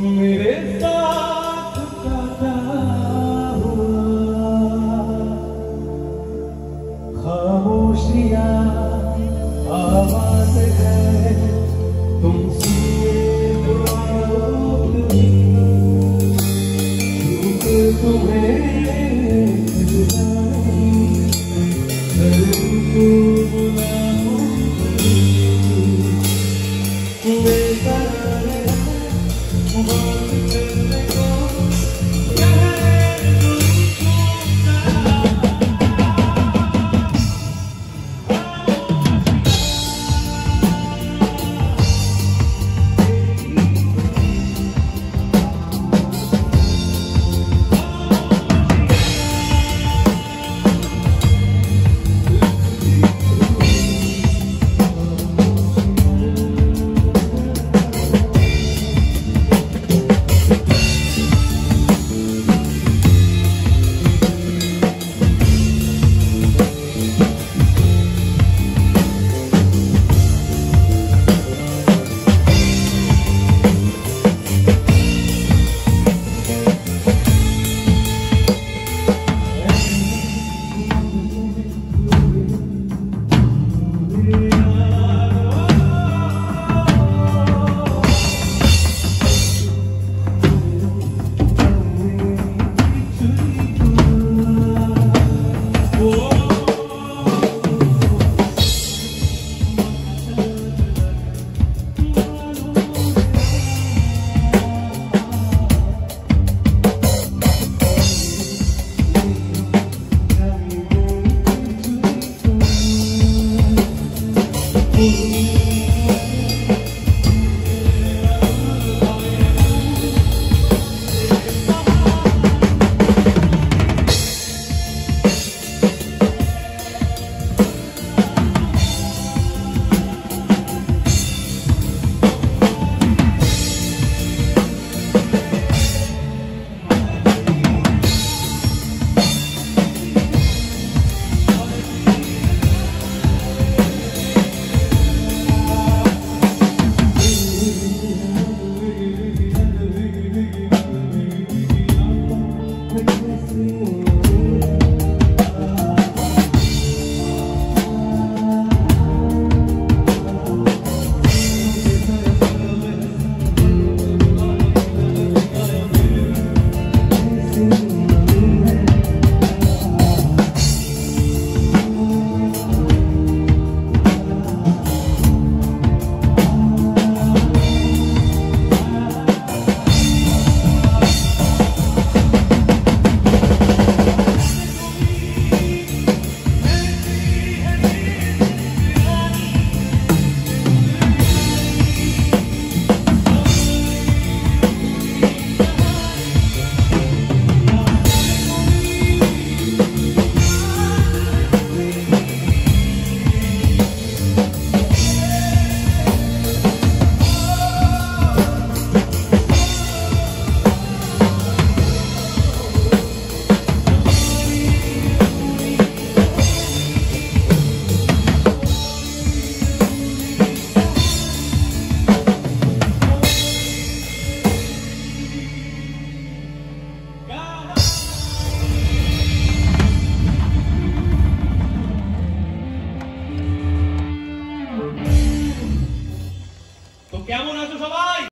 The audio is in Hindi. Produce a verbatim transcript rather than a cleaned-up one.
मेरे साथ क्या हुआ, खामोशियाँ आवाज है तुमसे क्या बोला तू सवाल।